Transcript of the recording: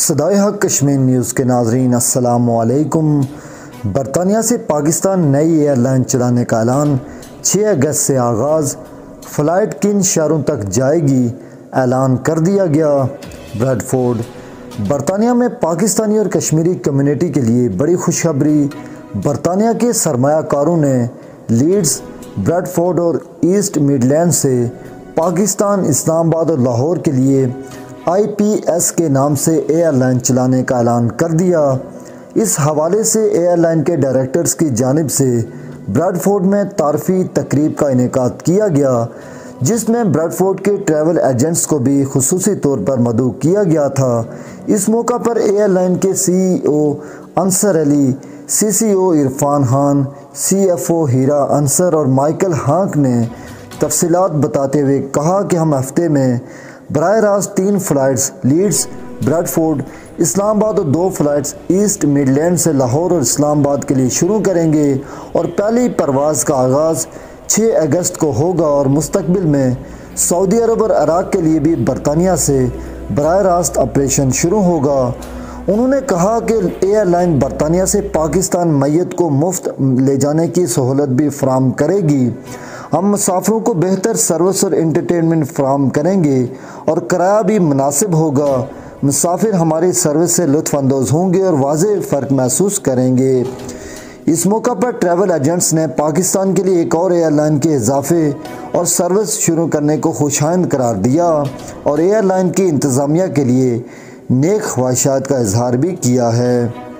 सदाए हक़ कश्मीर न्यूज़ के नाज़रीन अस्सलामुअलैकुम। बरतानिया से पाकिस्तान नई एयरलाइन चलाने का ऐलान, 6 अगस्त से आगाज़, फ़्लाइट किन शहरों तक जाएगी ऐलान कर दिया गया। ब्रैडफोर्ड। बरतानिया में पाकिस्तानी और कश्मीरी कम्यूनिटी के लिए बड़ी खुशखबरी। बरतानिया के सरमायाकारों ने लीड्स, ब्रैडफोर्ड और ईस्ट मिडलैंड से पाकिस्तान, इस्लामाबाद और लाहौर के लिए IPS के नाम से एयरलाइन चलाने का ऐलान कर दिया। इस हवाले से एयरलाइन के डायरेक्टर्स की जानिब से ब्रैडफोर्ड में तारफ़ी तकरीब का इनेकाद किया गया, जिसमें ब्रैडफोर्ड के ट्रैवल एजेंट्स को भी खुसूसी तौर पर मदऊ किया गया था। इस मौका पर एयरलाइन के CEO Ansar Ali, CCO Irfan Khan, CFO हीरा अंसर और माइकल हॉक ने तफसीलात बताते हुए कहा कि हम हफ्ते में बराह रास्त 3 फ्लाइट्स लीड्स, ब्रैडफोर्ड, इस्लामाबाद और 2 फ्लाइट्स ईस्ट मिडलैंड से लाहौर और इस्लामाबाद के लिए शुरू करेंगे और पहली परवाज़ का आगाज़ 6 अगस्त को होगा और मुस्तकबिल में सऊदी अरब और इराक़ के लिए भी बरतानिया से बराह रास्त ऑपरेशन शुरू होगा। उन्होंने कहा कि एयरलाइन बरतानिया से पाकिस्तान मय्यत को मुफ्त ले जाने की सहूलत भी फराहम करेगी। हम मुसाफिरों को बेहतर सर्विस और इंटरटेनमेंट फराहम करेंगे और किराया भी मुनासिब होगा। मुसाफिर हमारी सर्विस से लुत्फ़अंदोज़ होंगे और वाज़ेह फ़र्क महसूस करेंगे। इस मौका पर ट्रैवल एजेंट्स ने पाकिस्तान के लिए एक और एयरलाइन के इजाफे और सर्विस शुरू करने को खुशाइंद करार दिया और एयरलाइन की इंतज़ामिया के लिए नेक ख्वाहिशात का इजहार भी किया है।